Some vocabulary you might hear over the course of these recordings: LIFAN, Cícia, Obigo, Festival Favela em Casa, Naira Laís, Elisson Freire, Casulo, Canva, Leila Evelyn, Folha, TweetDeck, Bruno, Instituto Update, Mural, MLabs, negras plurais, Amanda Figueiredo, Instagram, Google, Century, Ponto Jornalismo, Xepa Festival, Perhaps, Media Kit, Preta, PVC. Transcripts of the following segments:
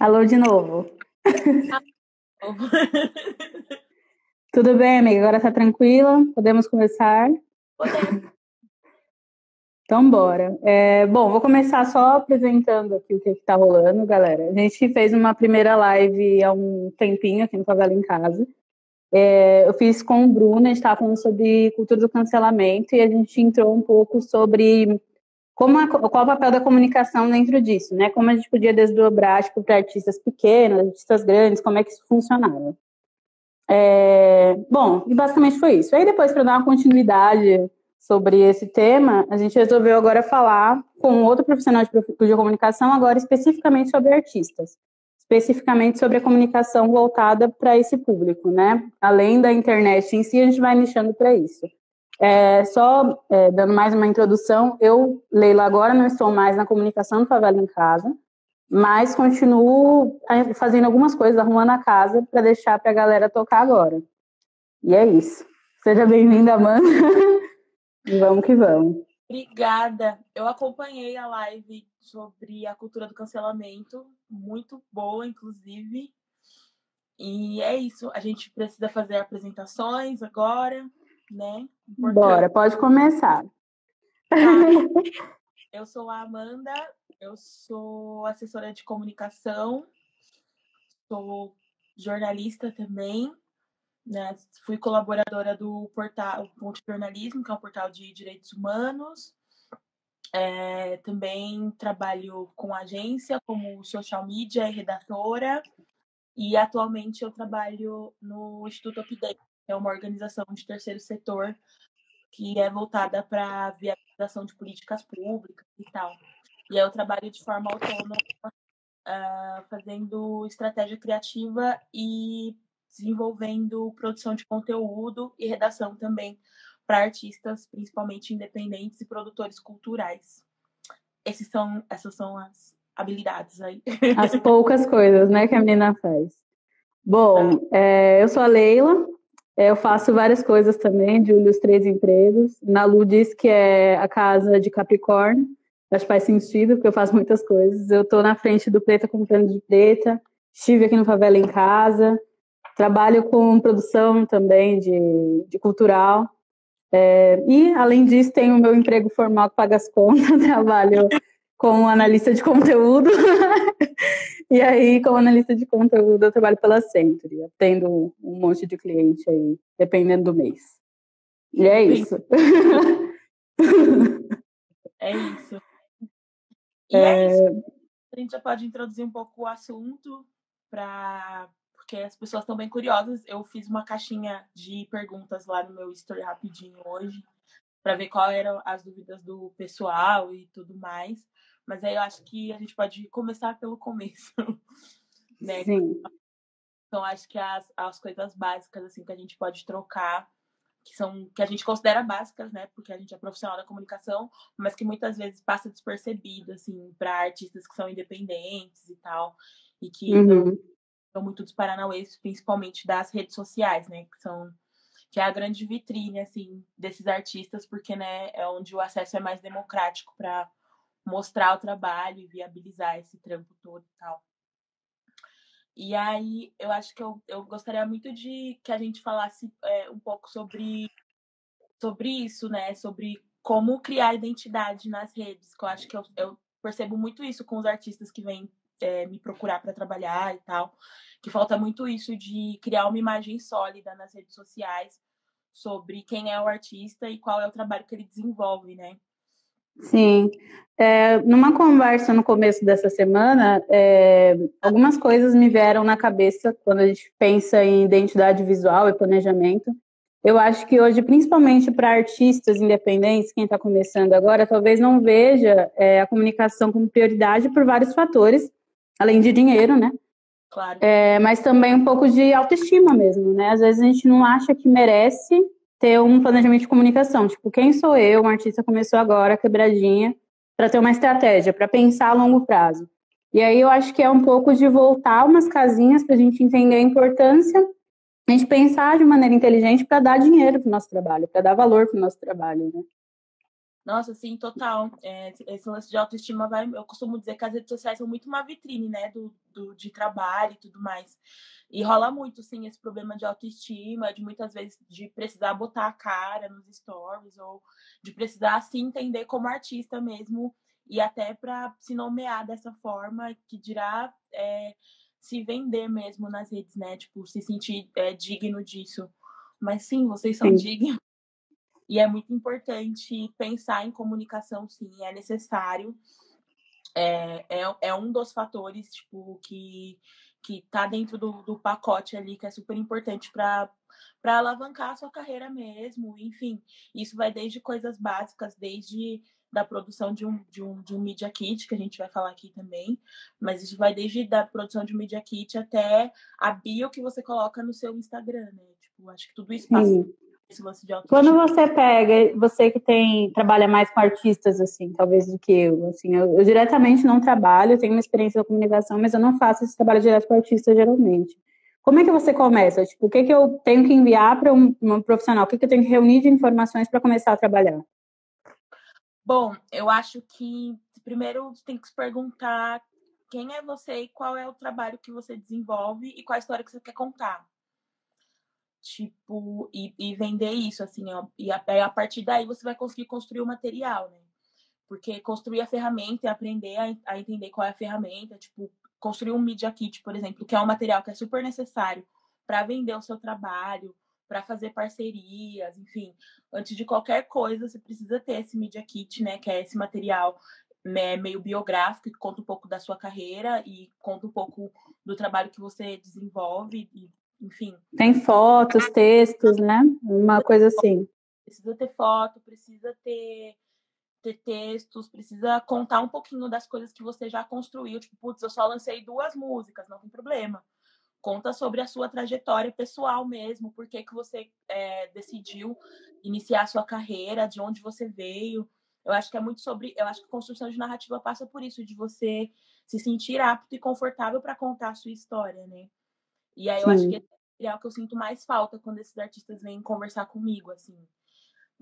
Alô de novo. Tudo bem, amiga? Agora tá tranquila? Podemos começar? Podemos. Então, bora. Bom, vou começar só apresentando aqui o que está rolando, galera. A gente fez uma primeira live há um tempinho aqui no Favela em Casa. Eu fiz com o Bruno, a gente estava falando sobre cultura do cancelamento e a gente entrou um pouco sobre qual o papel da comunicação dentro disso, né? Como a gente podia desdobrar tipo, para artistas pequenos, artistas grandes, como é que isso funcionava. Bom, e basicamente foi isso. Aí depois, para dar uma continuidade sobre esse tema, a gente resolveu agora falar com outro profissional de comunicação, agora especificamente sobre artistas, especificamente sobre a comunicação voltada para esse público, né? Além da internet em si, a gente vai nichando para isso. Dando mais uma introdução, eu, Leila, agora não estou mais na comunicação do Favela em Casa, mas continuo fazendo algumas coisas, arrumando a casa para deixar para a galera tocar agora. E é isso. Seja bem-vinda, Amanda. Vamos que vamos. Obrigada. Eu acompanhei a live sobre a cultura do cancelamento, muito boa, inclusive. E é isso. A gente precisa fazer apresentações agora, né? Importante. Bora, pode começar. Tá. Eu sou a Amanda, eu sou assessora de comunicação, sou jornalista também. Né? Fui colaboradora do portal Ponto Jornalismo, que é um portal de direitos humanos. Também trabalho com agência, como social media e redatora. E atualmente eu trabalho no Instituto Update, que é uma organização de terceiro setor que é voltada para a viabilização de políticas públicas e tal. E eu trabalho de forma autônoma, fazendo estratégia criativa e desenvolvendo produção de conteúdo e redação também para artistas, principalmente independentes e produtores culturais. Essas são as habilidades aí. As poucas coisas, né, que a menina faz. Bom, eu sou a Leila, eu faço várias coisas também, Júlio, os 3 empregos. Nalu diz que é a casa de Capricórnio, acho que faz sentido, porque eu faço muitas coisas. Eu estou na frente do Preta comprando de Preta, estive aqui no Favela em Casa, trabalho com produção também de cultural. E, além disso, tenho o meu emprego formal que paga as contas, trabalho como analista de conteúdo. E aí, como analista de conteúdo, eu trabalho pela Century, tendo um monte de cliente aí, dependendo do mês. E é isso. É isso. E é isso. A gente já pode introduzir um pouco o assunto porque as pessoas estão bem curiosas. Eu fiz uma caixinha de perguntas lá no meu story rapidinho hoje, para ver qual eram as dúvidas do pessoal e tudo mais. Mas aí eu acho que a gente pode começar pelo começo, né? Sim. Então, acho que as coisas básicas assim, que a gente pode trocar, que a gente considera básicas, né? Porque a gente é profissional da comunicação, mas que muitas vezes passa despercebido, assim, para artistas que são independentes e tal, e que... Uhum. São muito dos paranauês, principalmente das redes sociais, né? Que é a grande vitrine, assim, desses artistas, porque, né, é onde o acesso é mais democrático para mostrar o trabalho e viabilizar esse trampo todo e tal. E aí, eu acho que eu gostaria muito de que a gente falasse um pouco sobre isso, né? Sobre como criar identidade nas redes, que eu acho que eu percebo muito isso com os artistas que vêm me procurar para trabalhar e tal, que falta muito isso de criar uma imagem sólida nas redes sociais sobre quem é o artista e qual é o trabalho que ele desenvolve, né? Sim. Numa conversa no começo dessa semana, algumas coisas me vieram na cabeça quando a gente pensa em identidade visual e planejamento. Eu acho que hoje, principalmente para artistas independentes, quem está começando agora, talvez não veja a comunicação como prioridade por vários fatores, além de dinheiro, né? Claro. Mas também um pouco de autoestima mesmo, né? Às vezes a gente não acha que merece ter um planejamento de comunicação. Tipo, quem sou eu? Um artista começou agora, quebradinha, para ter uma estratégia, para pensar a longo prazo. E aí eu acho que é um pouco de voltar umas casinhas para a gente entender a importância, a gente pensar de maneira inteligente para dar dinheiro para o nosso trabalho, para dar valor para o nosso trabalho, né? Nossa, sim, total. Esse lance de autoestima vai... Eu costumo dizer que as redes sociais são muito uma vitrine, né? De trabalho e tudo mais. E rola muito, sim, esse problema de autoestima, de muitas vezes de precisar botar a cara nos stories ou de precisar se entender como artista mesmo e até para se nomear dessa forma que dirá se vender mesmo nas redes, né? Tipo, se sentir digno disso. Mas sim, vocês são dignos. E é muito importante pensar em comunicação, sim, é necessário. É um dos fatores tipo, que está dentro do pacote ali, que é super importante para alavancar a sua carreira mesmo. Enfim, isso vai desde coisas básicas, desde da produção de um Media Kit, que a gente vai falar aqui também, mas isso vai desde da produção de um Media Kit até a bio que você coloca no seu Instagram, né? Tipo, acho que tudo isso passa... Quando você pega, você que trabalha mais com artistas, assim, talvez do que eu, assim, eu diretamente não trabalho, eu tenho uma experiência da comunicação, mas eu não faço esse trabalho direto com artista, geralmente. Como é que você começa? Tipo, o que eu tenho que enviar para um profissional? O que eu tenho que reunir de informações para começar a trabalhar? Bom, eu acho que primeiro você tem que se perguntar quem é você e qual é o trabalho que você desenvolve e qual a história que você quer contar. Tipo, e vender isso, assim, ó, e a partir daí você vai conseguir construir o material, né? Porque construir a ferramenta e aprender a entender qual é a ferramenta, tipo, construir um Media Kit, por exemplo, que é um material que é super necessário para vender o seu trabalho, para fazer parcerias, enfim, antes de qualquer coisa você precisa ter esse Media Kit, né, que é esse material, né, meio biográfico, que conta um pouco da sua carreira e conta um pouco do trabalho que você desenvolve e enfim. Tem fotos, textos, né? Uma coisa assim. Precisa ter foto, precisa ter textos, precisa contar um pouquinho das coisas que você já construiu. Tipo, putz, eu só lancei 2 músicas, não tem problema. Conta sobre a sua trajetória pessoal mesmo, por que você decidiu iniciar a sua carreira, de onde você veio. Eu acho que é muito sobre... Eu acho que a construção de narrativa passa por isso, de você se sentir apto e confortável para contar a sua história, né? E aí eu acho que esse é o material que eu sinto mais falta quando esses artistas vêm conversar comigo, assim.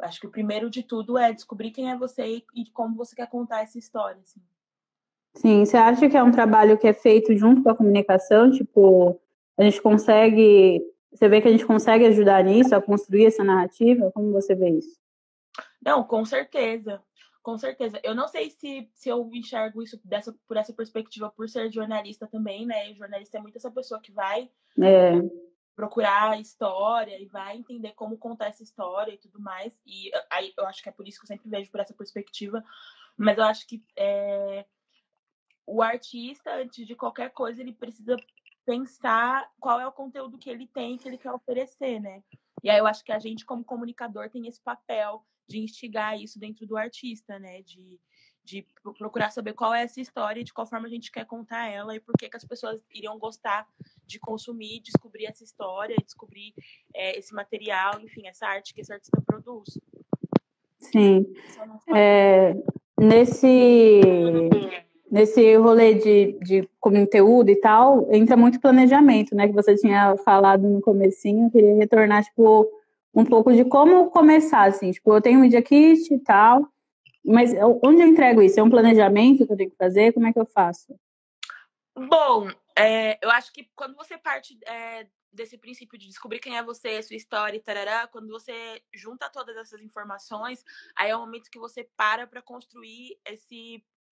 Acho que o primeiro de tudo é descobrir quem é você e como você quer contar essa história, assim. Sim, você acha que é um trabalho que é feito junto com a comunicação? Tipo, a gente consegue... Você vê que a gente consegue ajudar nisso, a construir essa narrativa? Como você vê isso? Não, com certeza. Com certeza. Eu não sei se eu enxergo isso por essa perspectiva, por ser jornalista também, né? E jornalista é muito essa pessoa que vai procurar a história e vai entender como contar essa história e tudo mais. E aí eu acho que é por isso que eu sempre vejo por essa perspectiva. Mas eu acho que o artista, antes de qualquer coisa, ele precisa pensar qual é o conteúdo que ele tem, que ele quer oferecer, né? E aí eu acho que a gente, como comunicador, tem esse papel de instigar isso dentro do artista, né? De procurar saber qual é essa história e de qual forma a gente quer contar ela e por que as pessoas iriam gostar de consumir, descobrir essa história, descobrir esse material, enfim, essa arte que esse artista produz. Sim. Nesse rolê de conteúdo e tal, entra muito planejamento, né? Que você tinha falado no comecinho, eu queria retornar, tipo... um pouco de como começar, assim, tipo, eu tenho um Media Kit e tal, mas onde eu entrego isso? É um planejamento que eu tenho que fazer? Como é que eu faço? Bom, eu acho que quando você parte desse princípio de descobrir quem é você, sua história e tarará, quando você junta todas essas informações, aí é o momento que você para construir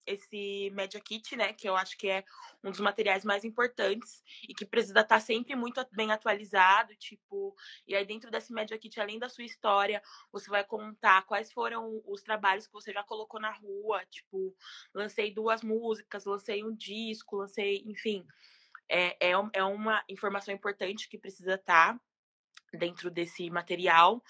esse Media Kit, né, que eu acho que é um dos materiais mais importantes e que precisa estar sempre muito bem atualizado, tipo, e aí dentro desse Media Kit, além da sua história, você vai contar quais foram os trabalhos que você já colocou na rua, tipo, lancei 2 músicas, lancei um disco, lancei, enfim, é uma informação importante que precisa estar dentro desse material.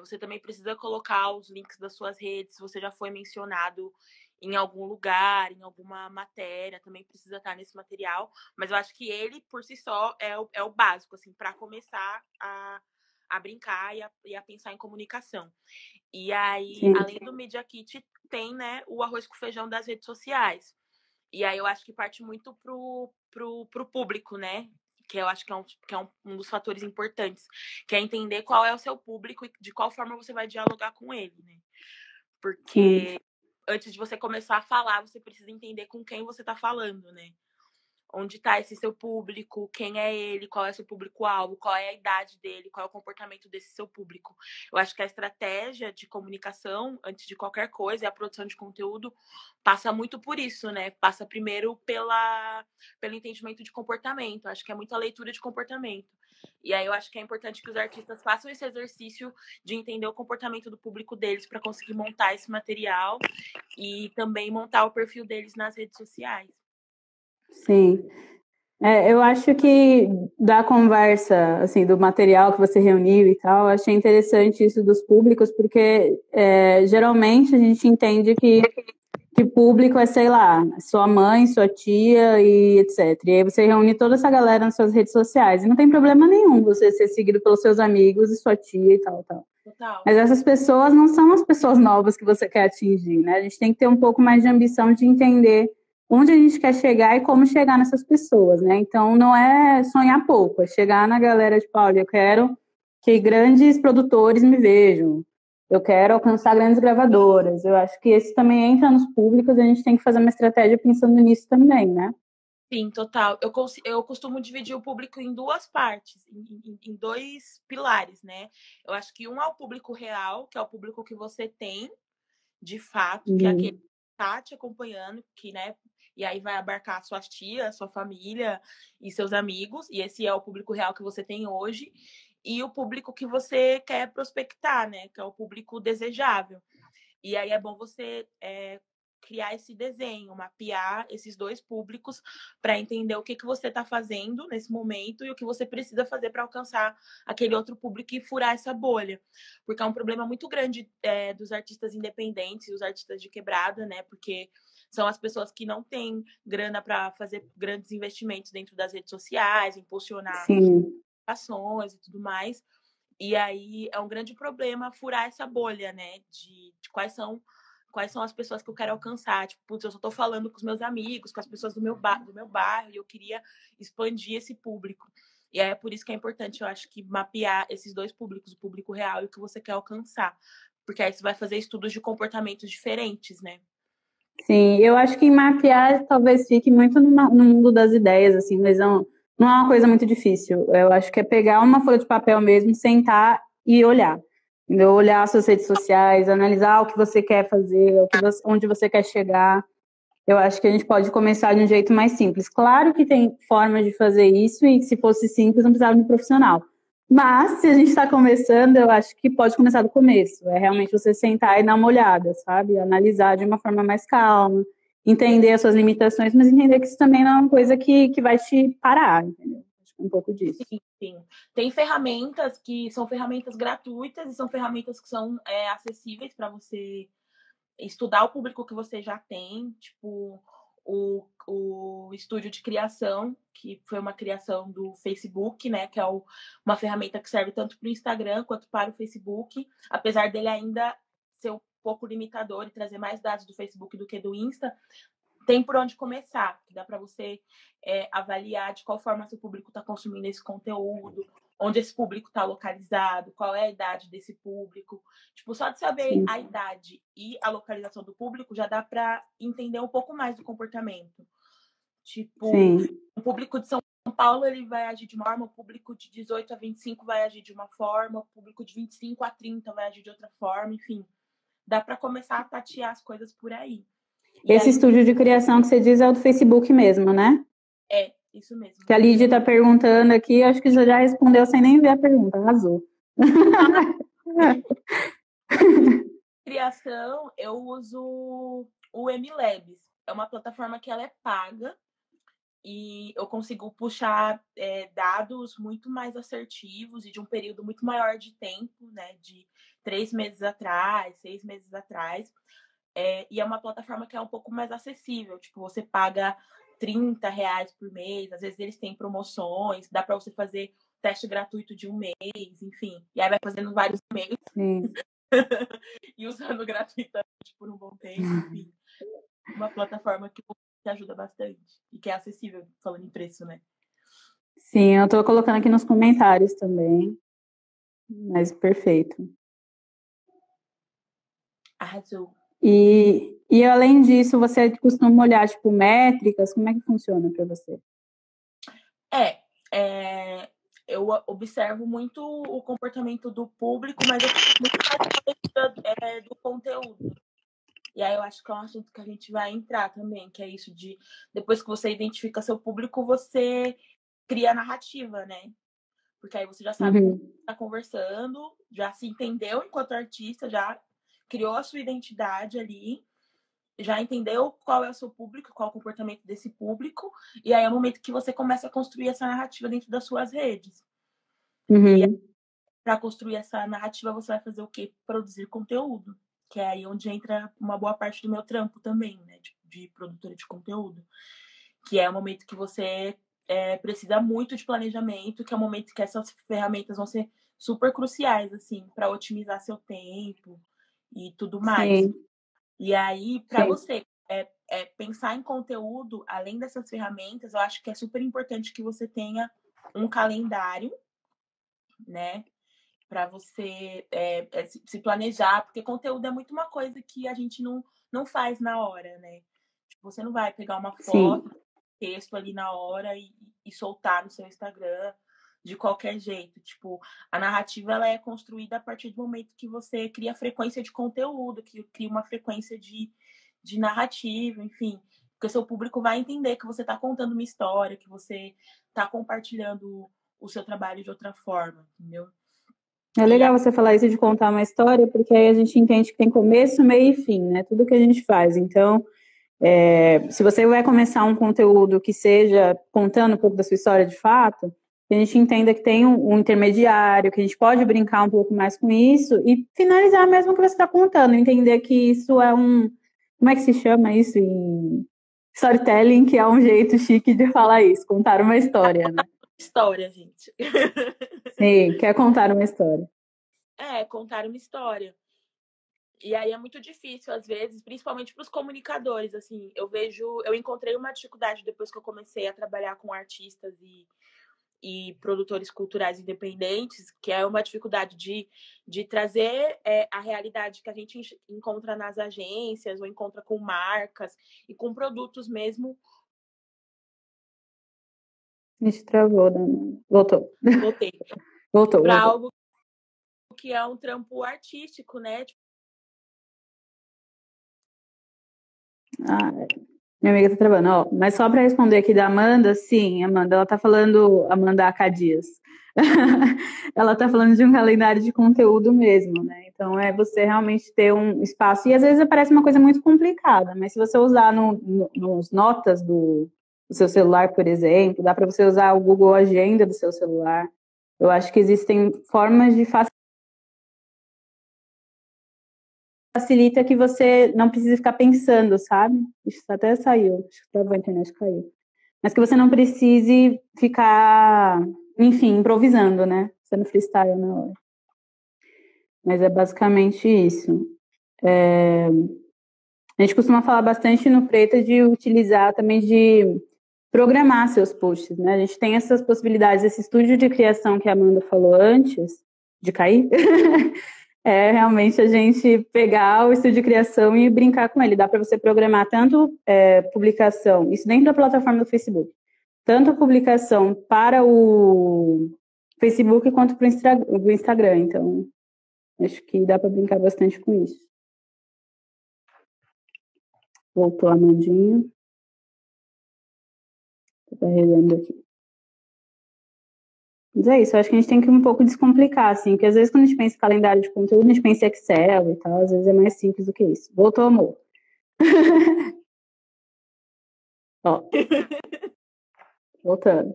Você também precisa colocar os links das suas redes, se você já foi mencionado em algum lugar, em alguma matéria, também precisa estar nesse material, mas eu acho que ele, por si só, é o básico, assim, para começar a brincar e a pensar em comunicação. E aí, sim, além do Media Kit, tem, né, o arroz com feijão das redes sociais. E aí eu acho que parte muito pro público, né? Que eu acho que é um dos fatores importantes, que é entender qual é o seu público e de qual forma você vai dialogar com ele, né? Porque antes de você começar a falar, você precisa entender com quem você está falando, né? Onde está esse seu público, quem é ele, qual é seu público-alvo, qual é a idade dele, qual é o comportamento desse seu público. Eu acho que a estratégia de comunicação, antes de qualquer coisa, e a produção de conteúdo, passa muito por isso, né? Passa primeiro pelo entendimento de comportamento. Acho que é muita leitura de comportamento. E aí eu acho que é importante que os artistas façam esse exercício de entender o comportamento do público deles para conseguir montar esse material e também montar o perfil deles nas redes sociais. Sim, eu acho que da conversa, assim, do material que você reuniu e tal, eu achei interessante isso dos públicos, porque geralmente a gente entende que público é, sei lá, sua mãe, sua tia e etc. E aí você reúne toda essa galera nas suas redes sociais, e não tem problema nenhum você ser seguido pelos seus amigos e sua tia e tal. Total. Mas essas pessoas não são as pessoas novas que você quer atingir, né? A gente tem que ter um pouco mais de ambição de entender onde a gente quer chegar e como chegar nessas pessoas, né? Então, não é sonhar pouco, é chegar na galera de Paulo. Eu quero que grandes produtores me vejam, eu quero alcançar grandes gravadoras. Eu acho que esse também entra nos públicos, a gente tem que fazer uma estratégia pensando nisso também, né? Sim, total. Eu costumo dividir o público em duas partes, em dois pilares, né? Eu acho que um é o público real, que é o público que você tem, de fato, que é aquele que está te acompanhando, que, né? E aí vai abarcar sua tia, sua família e seus amigos. E esse é o público real que você tem hoje. E o público que você quer prospectar, né? Que é o público desejável. E aí é bom você criar esse desenho, mapear esses dois públicos para entender o que você está fazendo nesse momento e o que você precisa fazer para alcançar aquele outro público e furar essa bolha. Porque é um problema muito grande dos artistas independentes, dos artistas de quebrada, né? Porque são as pessoas que não têm grana para fazer grandes investimentos dentro das redes sociais, impulsionar ações e tudo mais. E aí é um grande problema furar essa bolha, né? De quais são as pessoas que eu quero alcançar. Tipo, putz, eu só estou falando com os meus amigos, com as pessoas do meu bairro, e eu queria expandir esse público. E aí é por isso que é importante, eu acho, que mapear esses dois públicos, o público real e o que você quer alcançar. Porque aí você vai fazer estudos de comportamentos diferentes, né? Sim, eu acho que mapear talvez fique muito no mundo das ideias, assim, mas não é uma coisa muito difícil. Eu acho que é pegar uma folha de papel mesmo, sentar e olhar. Olhar suas redes sociais, analisar o que você quer fazer, onde você quer chegar. Eu acho que a gente pode começar de um jeito mais simples. Claro que tem formas de fazer isso e se fosse simples não precisava de um profissional. Mas, se a gente está começando, eu acho que pode começar do começo. É realmente você sentar e dar uma olhada, sabe? Analisar de uma forma mais calma, entender as suas limitações, mas entender que isso também não é uma coisa que vai te parar, entendeu? Acho que é um pouco disso. Sim. Tem ferramentas que são ferramentas gratuitas e são ferramentas que são acessíveis para você estudar o público que você já tem, tipo o estúdio de criação, que foi uma criação do Facebook, né? Que é uma ferramenta que serve tanto para o Instagram quanto para o Facebook, apesar dele ainda ser um pouco limitador e trazer mais dados do Facebook do que do Insta. Tem por onde começar, que dá para você avaliar de qual forma seu público está consumindo esse conteúdo, onde esse público está localizado, qual é a idade desse público. Tipo, só de saber a idade e a localização do público já dá para entender um pouco mais do comportamento. Tipo, o público de São Paulo ele vai agir de uma forma, o público de 18 a 25 vai agir de uma forma, o público de 25 a 30 vai agir de outra forma, enfim. Dá para começar a tatear as coisas por aí. E esse estúdio de criação que você diz é o do Facebook mesmo, né? É. Isso mesmo. Que a Lídia está perguntando aqui, acho que já respondeu sem nem ver a pergunta, arrasou. Criação, eu uso o MLabs. É uma plataforma que ela é paga e eu consigo puxar dados muito mais assertivos e de um período muito maior de tempo, né? De 3 meses atrás, 6 meses atrás. E é uma plataforma que é um pouco mais acessível. Tipo, você paga R$30 por mês, às vezes eles têm promoções, dá para você fazer teste gratuito de um mês, enfim. E aí vai fazendo vários meses e usando gratuitamente por um bom tempo. Enfim. Uma plataforma que ajuda bastante e que é acessível, falando em preço, né? Sim, eu estou colocando aqui nos comentários também. Mas perfeito. Arrasou. E além disso, você costuma olhar, tipo, métricas? Como é que funciona para você? Eu observo muito o comportamento do público, mas eu fico muito mais do conteúdo. E aí eu acho que é um assunto que a gente vai entrar também, que é isso de, depois que você identifica seu público, você cria a narrativa, né? Porque aí você já sabe com quem está conversando, já se entendeu enquanto artista, já criou a sua identidade ali, já entendeu qual é o seu público, qual é o comportamento desse público, e aí é o momento que você começa a construir essa narrativa dentro das suas redes. E para construir essa narrativa, você vai fazer o quê? Produzir conteúdo, que é aí onde entra uma boa parte do meu trampo também, né? De produtora de conteúdo, que é o momento que você precisa muito de planejamento, que é o momento que essas ferramentas vão ser super cruciais, assim, para otimizar seu tempo e tudo mais. Sim. E aí, para você pensar em conteúdo, além dessas ferramentas, eu acho que é super importante que você tenha um calendário, né? Para você se planejar, porque conteúdo é muito uma coisa que a gente não faz na hora, né? Tipo, você não vai pegar uma foto, texto ali na hora e soltar no seu Instagram de qualquer jeito. Tipo, a narrativa ela é construída a partir do momento que você cria frequência de conteúdo, que cria uma frequência de narrativa, enfim. Porque seu público vai entender que você está contando uma história, que você está compartilhando o seu trabalho de outra forma, entendeu? É legal você falar isso de contar uma história, porque aí a gente entende que tem começo, meio e fim, né? Tudo que a gente faz. Então, se você vai começar um conteúdo que seja contando um pouco da sua história de fato, que a gente entenda que tem um intermediário, que a gente pode brincar um pouco mais com isso e finalizar mesmo o que você está contando, entender que isso é um... Como é que se chama isso? Storytelling, que é um jeito chique de falar isso, contar uma história, né? História, gente. Sim, quer contar uma história. Contar uma história. E aí é muito difícil, às vezes, principalmente para os comunicadores, assim, eu encontrei uma dificuldade depois que eu comecei a trabalhar com artistas e produtores culturais independentes, que é uma dificuldade de trazer a realidade que a gente encontra nas agências, ou encontra com marcas e com produtos mesmo. A gente travou, né? Voltou. Voltou. Para algo que é um trampo artístico, né? Minha amiga tá travando, ó. Mas só para responder aqui da Amanda, sim, Amanda, ela tá falando, Amanda Acadias. Ela tá falando de um calendário de conteúdo mesmo, né? Então é você realmente ter um espaço. E às vezes parece uma coisa muito complicada, mas se você usar nos notas do seu celular, por exemplo, dá para você usar o Google Agenda do seu celular. Eu acho que existem formas de facilita que você não precisa ficar pensando, sabe? Isso até saiu, acho que a internet caiu. Mas que você não precise ficar, enfim, improvisando, né? Sendo freestyle na hora. Mas é basicamente isso. A gente costuma falar bastante no Preta de utilizar também de programar seus posts, né? A gente tem essas possibilidades, esse estúdio de criação que a Amanda falou antes, de cair, é realmente a gente pegar o estúdio de criação e brincar com ele. Dá para você programar tanto publicação, isso dentro da plataforma do Facebook, tanto a publicação para o Facebook quanto para o Instagram. Então, acho que dá para brincar bastante com isso. Voltou a Amandinha. Tá carregando aqui. Mas é isso, eu acho que a gente tem que um pouco descomplicar, assim, porque às vezes quando a gente pensa em calendário de conteúdo, a gente pensa em Excel e tal, às vezes é mais simples do que isso. Voltou, amor. Ó. Voltando.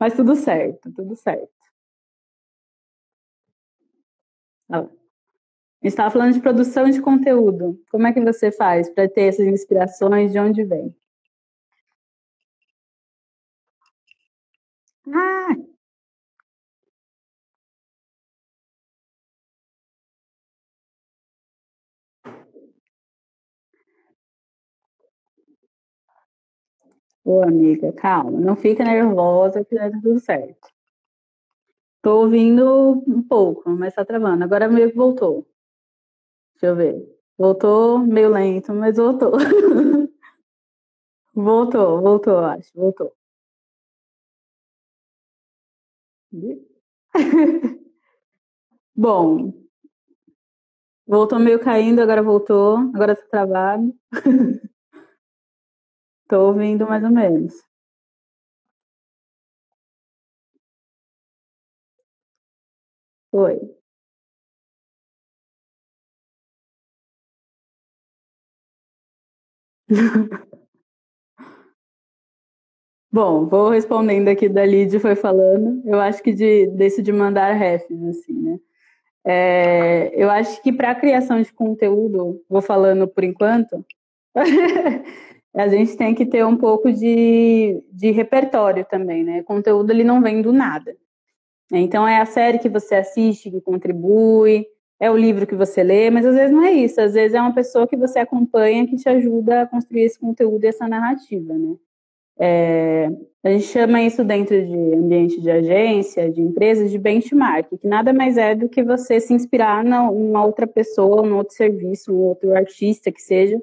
Mas tudo certo, tudo certo. Ó. A gente estava falando de produção de conteúdo. Como é que você faz para ter essas inspirações? De onde vem? Ah! Ô, amiga, calma. Não fica nervosa que vai dar tudo certo. Tô ouvindo um pouco, mas tá travando. Agora meio que voltou. Deixa eu ver. Voltou meio lento, mas voltou. voltou, acho. Voltou. Bom, voltou meio caindo, agora voltou. Agora tá travado. Tô ouvindo mais ou menos. Oi. Bom, vou respondendo aqui da Lídia, foi falando. Eu acho que desse de mandar refs, assim, né? Eu acho que para a criação de conteúdo, vou falando por enquanto, a gente tem que ter um pouco de repertório também, né? O conteúdo ele não vem do nada. Então é a série que você assiste, que contribui, é o livro que você lê, mas às vezes não é isso, às vezes é uma pessoa que você acompanha que te ajuda a construir esse conteúdo e essa narrativa, né? A gente chama isso dentro de ambiente de agência, de empresas, de benchmark, que nada mais é do que você se inspirar numa outra pessoa, num outro serviço, um outro artista que seja.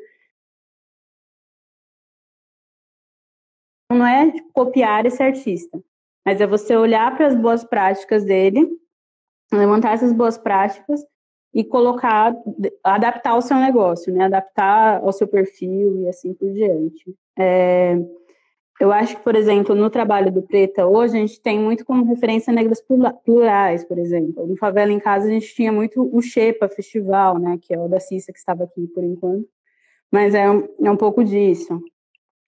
Não é tipo, copiar esse artista, mas é você olhar para as boas práticas dele, levantar essas boas práticas e colocar, adaptar ao seu negócio, né? Adaptar ao seu perfil e assim por diante. Eu acho que, por exemplo, no trabalho do Preta hoje, a gente tem muito como referência negras plurais, por exemplo. No Favela em Casa, a gente tinha muito o Xepa Festival, né? Que é o da Cícia, que estava aqui por enquanto. Mas é um pouco disso.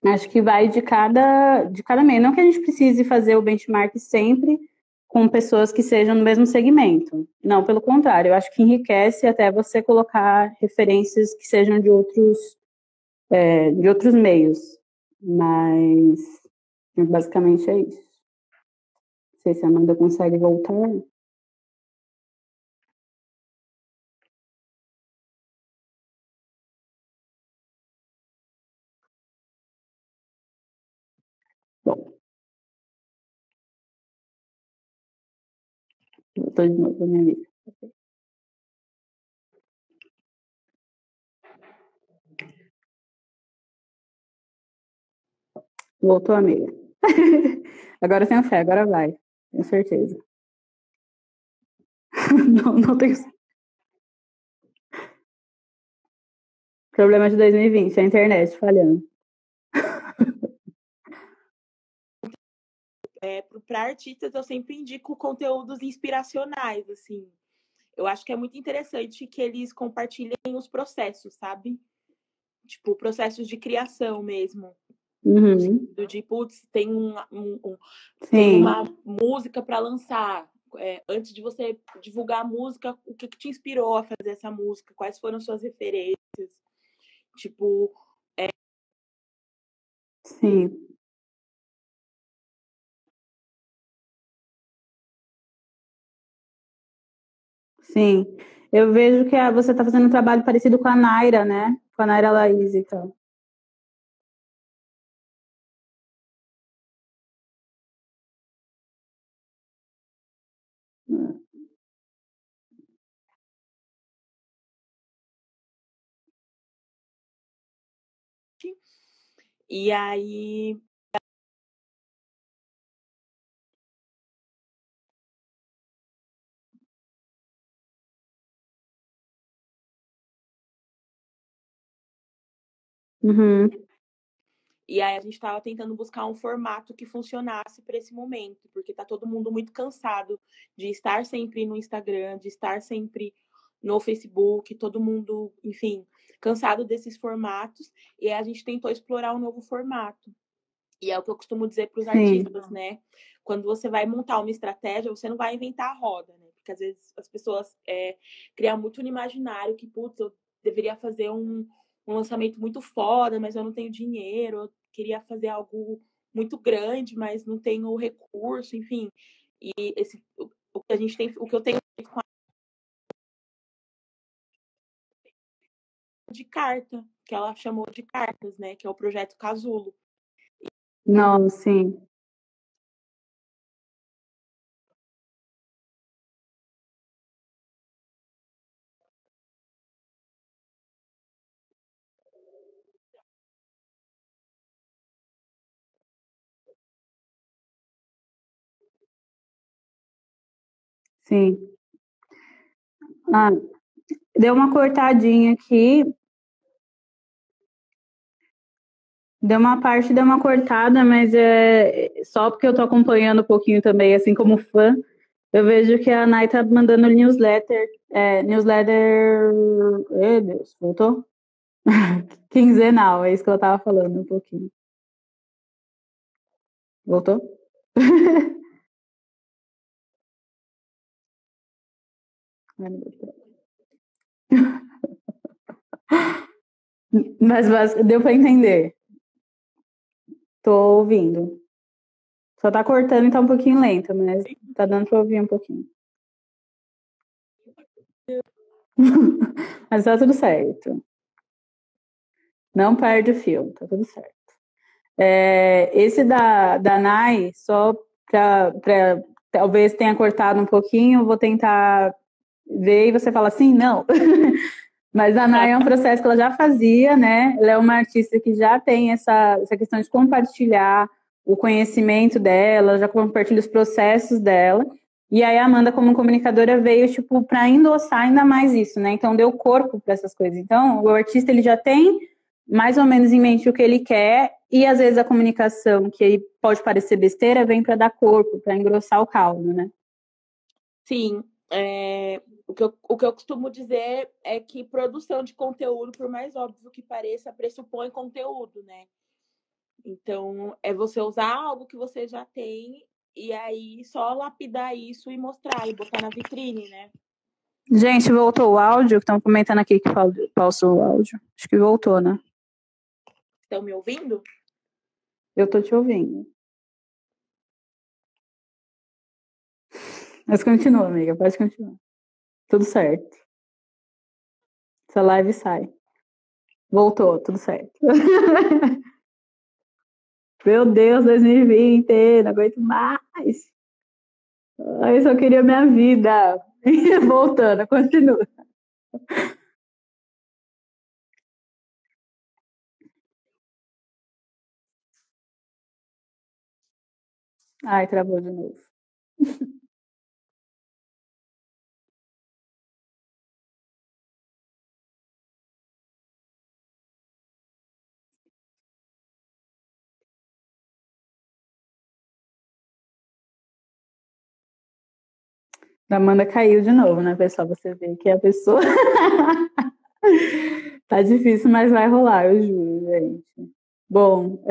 Acho que vai de cada meio. Não que a gente precise fazer o benchmark sempre com pessoas que sejam no mesmo segmento. Não, pelo contrário. Eu acho que enriquece até você colocar referências que sejam de outros meios. Mas, basicamente, é isso. Não sei se a Amanda consegue voltar. Bom. Voltou de novo, minha amiga. Voltou, amiga. Agora eu tenho fé, agora vai. Tenho certeza. Não tenho certeza. Problema de 2020, a internet falhando. Para artistas, eu sempre indico conteúdos inspiracionais, assim. Eu acho que é muito interessante que eles compartilhem os processos, sabe? Tipo, processos de criação mesmo. Uhum. De putz, tem uma música para lançar. Antes de você divulgar a música, o que te inspirou a fazer essa música? Quais foram suas referências? Tipo. Sim. Sim. Eu vejo que você está fazendo um trabalho parecido com a Naira, né? Com a Naira Laís e tal. E aí... Uhum. E aí a gente estava tentando buscar um formato que funcionasse para esse momento, porque tá todo mundo muito cansado de estar sempre no Instagram, de estar sempre no Facebook, todo mundo, enfim... cansado desses formatos, e a gente tentou explorar um novo formato. E é o que eu costumo dizer para os artistas, né? Quando você vai montar uma estratégia, você não vai inventar a roda, né? Porque às vezes as pessoas criam muito no imaginário que, putz, eu deveria fazer um lançamento muito foda, mas eu não tenho dinheiro, eu queria fazer algo muito grande, mas não tenho recurso, enfim. E o que a gente tem, o que eu tenho com a de carta, que ela chamou de cartas, né? Que é o projeto Casulo. Não, sim. Sim. Ah, deu uma cortadinha aqui. Deu uma parte, deu uma cortada, mas é só porque eu tô acompanhando um pouquinho também, assim como fã. Eu vejo que a Nay tá mandando newsletter. Meu Deus, voltou? Quinzenal, é isso que ela tava falando um pouquinho. Voltou? Mas deu para entender. Tô ouvindo. Só tá cortando e tá um pouquinho lenta, mas tá dando para ouvir um pouquinho. Mas tá tudo certo. Não perde o fio, tá tudo certo. Esse da Nay, só para talvez tenha cortado um pouquinho, vou tentar ver e você fala assim, não. Mas a Nay é um processo que ela já fazia, né? Ela é uma artista que já tem essa questão de compartilhar o conhecimento dela, já compartilha os processos dela. E aí a Amanda, como comunicadora, veio tipo para endossar ainda mais isso, né? Então deu corpo para essas coisas. Então o artista ele já tem mais ou menos em mente o que ele quer e às vezes a comunicação que pode parecer besteira vem para dar corpo, para engrossar o caldo, né? Sim. O que eu costumo dizer é que produção de conteúdo, por mais óbvio que pareça, pressupõe conteúdo, né? Então, é você usar algo que você já tem e aí só lapidar isso e mostrar, e botar na vitrine, né? Gente, voltou o áudio? Estão comentando aqui que pausou o áudio. Acho que voltou, né? Estão me ouvindo? Eu tô te ouvindo. Mas continua, amiga, pode continuar. Tudo certo. Essa live sai. Voltou, tudo certo. Meu Deus, 2020, não aguento mais. Eu só queria minha vida. Voltando, continua. Ai, travou de novo. A Amanda caiu de novo, né, pessoal? Você vê que a pessoa... Tá difícil, mas vai rolar, eu juro, gente. Bom,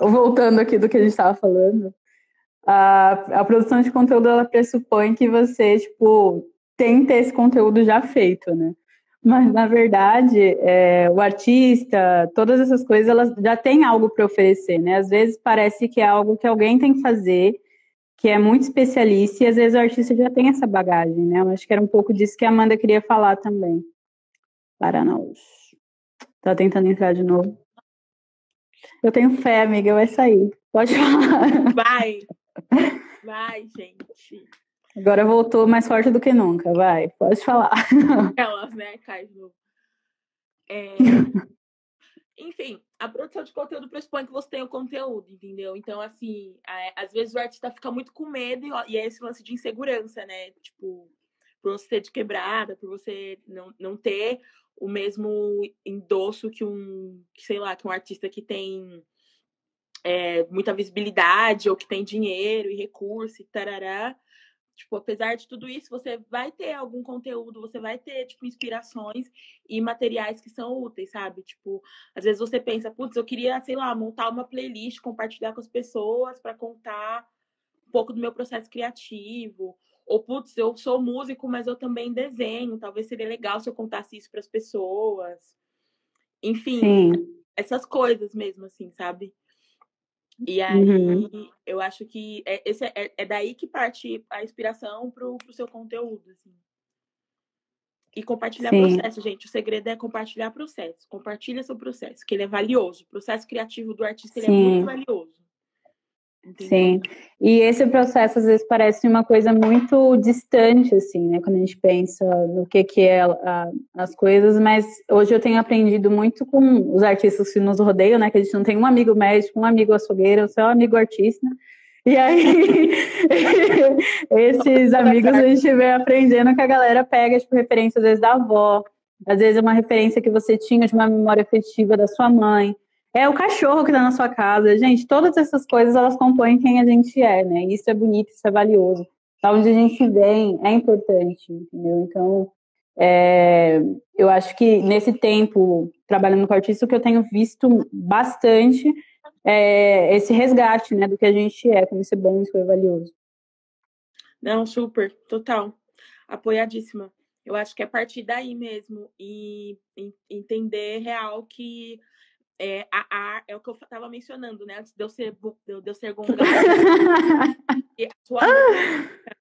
voltando aqui do que a gente estava falando, a produção de conteúdo, ela pressupõe que você, tipo, tem que ter esse conteúdo já feito, né? Mas, na verdade, o artista, todas essas coisas, elas já têm algo para oferecer, né? Às vezes parece que é algo que alguém tem que fazer, que é muito especialista, e às vezes o artista já tem essa bagagem, né? Eu acho que era um pouco disso que a Amanda queria falar também. Para nós. Tá tentando entrar de novo. Eu tenho fé, amiga, vai sair. Pode falar. Vai, gente. Agora voltou mais forte do que nunca, vai. Pode falar. Ela, né, Casulo? Enfim, a produção de conteúdo pressupõe que você tenha o conteúdo, entendeu? Então, assim, às vezes o artista fica muito com medo e é esse lance de insegurança, né? Tipo, por você ter de quebrada, por você não ter o mesmo endosso que um artista que tem muita visibilidade ou que tem dinheiro e recurso e tarará. Tipo, apesar de tudo isso, você vai ter algum conteúdo, você vai ter, tipo, inspirações e materiais que são úteis, sabe? Tipo, às vezes você pensa, putz, eu queria, sei lá, montar uma playlist, compartilhar com as pessoas para contar um pouco do meu processo criativo. Ou, putz, eu sou músico, mas eu também desenho. Talvez seria legal se eu contasse isso para as pessoas. Enfim, Essas coisas mesmo, assim, sabe? E aí, Eu acho que é daí que parte a inspiração pro seu conteúdo, assim. E compartilhar processo, gente. O segredo é compartilhar processo. Compartilha seu processo, que ele é valioso. O processo criativo do artista ele é muito valioso. Entendeu? Sim. E esse processo, às vezes, parece uma coisa muito distante, assim, né? Quando a gente pensa no que é as coisas. Mas hoje eu tenho aprendido muito com os artistas que nos rodeiam, né? Que a gente não tem um amigo médico, um amigo açougueiro, só um amigo artista. E aí Esses amigos a gente vem aprendendo que a galera pega, tipo, referência às vezes da avó, às vezes uma referência que você tinha de uma memória afetiva da sua mãe. É o cachorro que tá na sua casa. Gente, todas essas coisas, elas compõem quem a gente é, né? Isso é bonito, isso é valioso. Da onde a gente vem é importante, entendeu? Então, eu acho que nesse tempo, trabalhando com artista, o que eu tenho visto bastante é esse resgate, né, do que a gente é, como isso é bom, isso é valioso. Não, super, total. Apoiadíssima. Eu acho que é a partir daí mesmo e entender real que é o que eu estava mencionando, né? Antes de eu ser gongada. A sua música,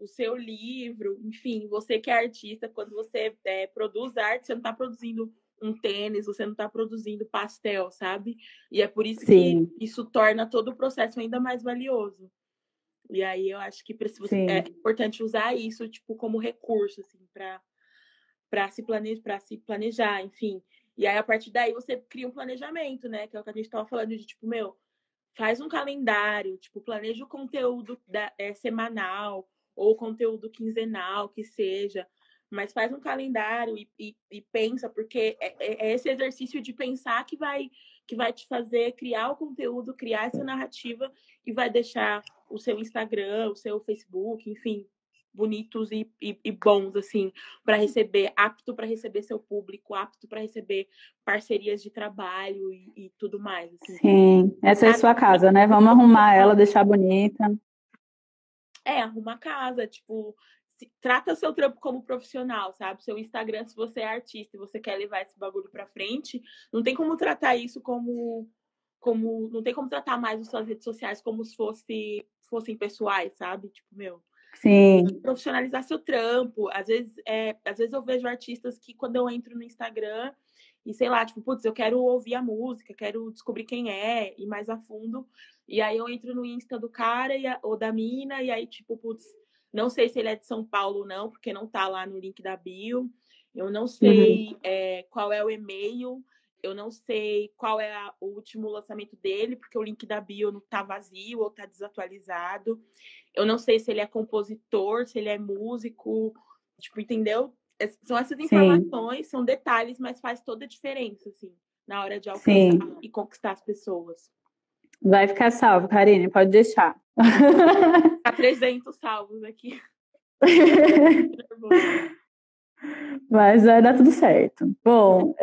o seu livro, enfim, você que é artista, quando você produz arte, você não está produzindo um tênis, você não está produzindo pastel, sabe? E é por isso Sim. que isso torna todo o processo ainda mais valioso. E aí eu acho que é importante usar isso tipo, como recurso, assim, para se planejar, enfim. E aí, a partir daí, você cria um planejamento, né? Que é o que a gente estava falando de, tipo, meu, faz um calendário, tipo, planeja o conteúdo semanal ou conteúdo quinzenal, que seja. Mas faz um calendário e pensa, porque é esse exercício de pensar que vai te fazer criar o conteúdo, criar essa narrativa e vai deixar o seu Instagram, o seu Facebook, enfim, bonitos e bons, assim, para receber, apto para receber seu público, apto para receber parcerias de trabalho e tudo mais. Assim. Sim, essa é a sua casa, né? Vamos arrumar ela, deixar bonita. Arruma a casa, tipo, trata seu trampo como profissional, sabe? Seu Instagram, se você é artista e você quer levar esse bagulho pra frente, não tem como tratar isso como não tem como tratar mais as suas redes sociais como se fossem pessoais, sabe? Tipo, meu... Sim. Profissionalizar seu trampo. Às vezes eu vejo artistas que quando eu entro no Instagram e sei lá, tipo, putz, eu quero ouvir a música, quero descobrir quem é, ir mais a fundo, e aí eu entro no Insta do cara ou da mina, e aí tipo, putz, não sei se ele é de São Paulo ou não, porque não tá lá no link da bio, eu não sei uhum. Qual é o e-mail, eu não sei qual é o último lançamento dele, porque o link da bio não tá vazio ou tá desatualizado. Eu não sei se ele é compositor, se ele é músico, tipo, entendeu? São essas informações, Sim. são detalhes, mas faz toda a diferença, assim, na hora de alcançar Sim. e conquistar as pessoas. Vai ficar salvo, Karine, pode deixar. Tá 300 salvos aqui. Mas vai dar tudo certo. Bom,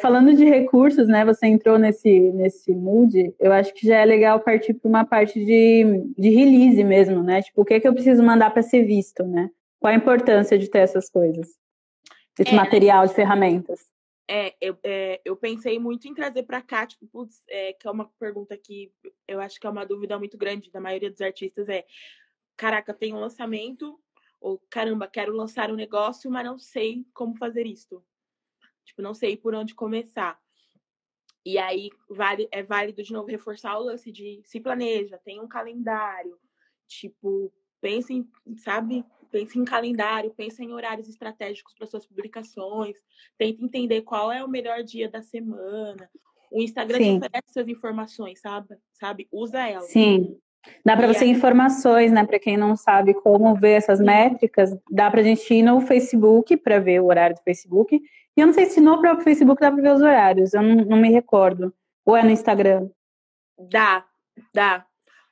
falando de recursos, né? Você entrou nesse mood. Eu acho que já é legal partir para uma parte de release mesmo, né? Tipo, o que é que eu preciso mandar para ser visto, né? Qual a importância de ter essas coisas? Esse material de ferramentas. Eu pensei muito em trazer para cá, tipo, que é uma pergunta que eu acho que é uma dúvida muito grande da maioria dos artistas, caraca, tem um lançamento... Ou, caramba, quero lançar um negócio, mas não sei como fazer isso. Tipo, não sei por onde começar. E aí, é válido, de novo, reforçar o lance de se planeja, tem um calendário. Tipo, pense em calendário, pense em horários estratégicos para suas publicações. Tente entender qual é o melhor dia da semana. O Instagram Sim. te oferece essas informações, sabe? Usa elas. Sim. Dá para você informações, né? Para quem não sabe como ver essas métricas, dá para a gente ir no Facebook para ver o horário do Facebook. E eu não sei se no próprio Facebook dá para ver os horários, eu não me recordo. Ou é no Instagram? Dá.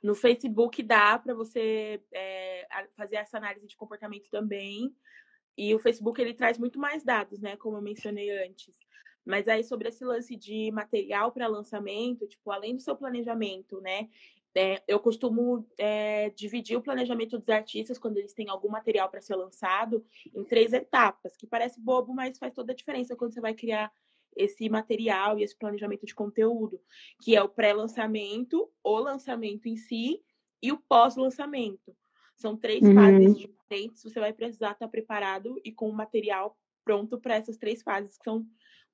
No Facebook dá para você fazer essa análise de comportamento também. E o Facebook ele traz muito mais dados, né? Como eu mencionei antes. Mas aí sobre esse lance de material para lançamento, tipo, além do seu planejamento, né? Eu costumo dividir o planejamento dos artistas quando eles têm algum material para ser lançado em 3 etapas, que parece bobo, mas faz toda a diferença quando você vai criar esse material e esse planejamento de conteúdo, que é o pré-lançamento, o lançamento em si e o pós-lançamento. São 3 fases diferentes, você vai precisar estar preparado e com o material pronto para essas 3 fases que são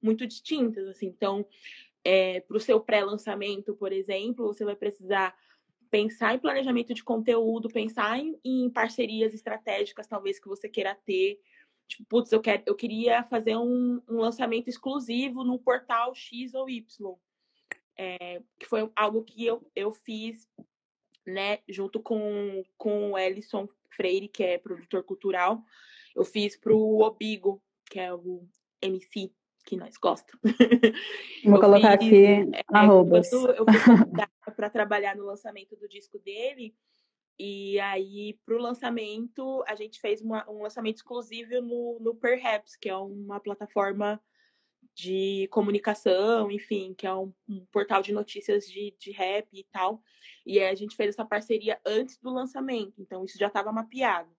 muito distintas, assim. Então, para o seu pré-lançamento, por exemplo, você vai precisar pensar em planejamento de conteúdo, pensar em parcerias estratégicas, talvez, que você queira ter. Tipo, putz, eu queria fazer um lançamento exclusivo no portal X ou Y, que foi algo que eu fiz né, junto com o Elisson Freire, que é produtor cultural. Eu fiz pro Obigo, que é o MC que nós gostamos. Vou colocar aqui arrobas. Eu fui convidada para trabalhar no lançamento do disco dele. E aí, pro lançamento, a gente fez um lançamento exclusivo no Perhaps, que é uma plataforma de comunicação, enfim, que é um portal de notícias de rap e tal. E aí a gente fez essa parceria antes do lançamento, então isso já estava mapeado.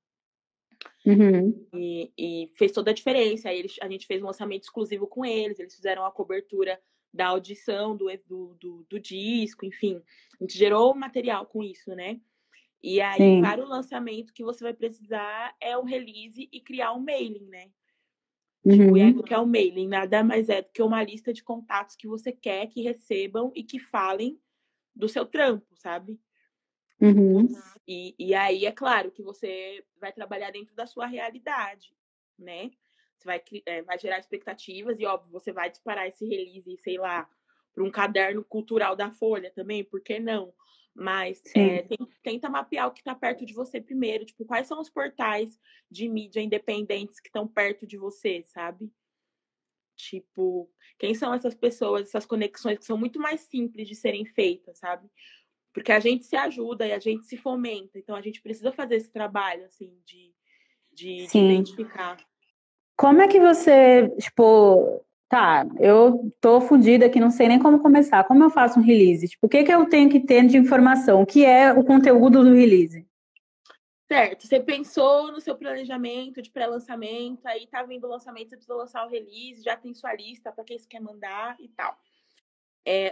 Uhum. E fez toda a diferença. Aí a gente fez um lançamento exclusivo com eles fizeram a cobertura da audição, do disco, enfim. A gente gerou material com isso, né? E aí, sim, para o lançamento, o que você vai precisar é o release e criar um mailing, né? Tipo, e aí, o que é o mailing? Nada mais é do que uma lista de contatos que você quer que recebam e que falem do seu trampo, sabe? Uhum. E aí, é claro que você vai trabalhar dentro da sua realidade, né? Você vai gerar expectativas e, óbvio, você vai disparar esse release, sei lá, para um caderno cultural da Folha também, por que não? Mas tenta mapear o que está perto de você primeiro. Tipo, quais são os portais de mídia independentes que estão perto de você, sabe? Tipo, quem são essas pessoas, essas conexões que são muito mais simples de serem feitas, sabe? Porque a gente se ajuda e a gente se fomenta. Então, a gente precisa fazer esse trabalho, assim, de identificar. Como é que você, tipo... Tá, eu tô fodida aqui, não sei nem como começar. Como eu faço um release? Tipo, o que eu tenho que ter de informação? O que é o conteúdo do release? Certo, você pensou no seu planejamento de pré-lançamento, aí tá vindo o lançamento, você precisa lançar o release, já tem sua lista para quem você quer mandar e tal.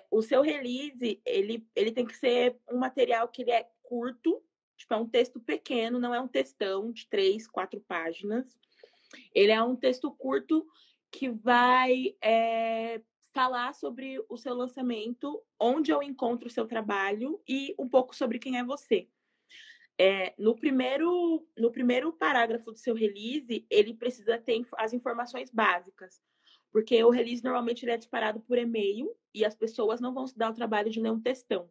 O seu release, ele tem que ser um material que ele é curto, tipo, é um texto pequeno, não é um textão de 3-4 páginas. Ele é um texto curto que vai falar sobre o seu lançamento, onde eu encontro o seu trabalho e um pouco sobre quem é você. No primeiro parágrafo do seu release, ele precisa ter as informações básicas, porque o release normalmente ele é disparado por e-mail e as pessoas não vão se dar o trabalho de ler um textão.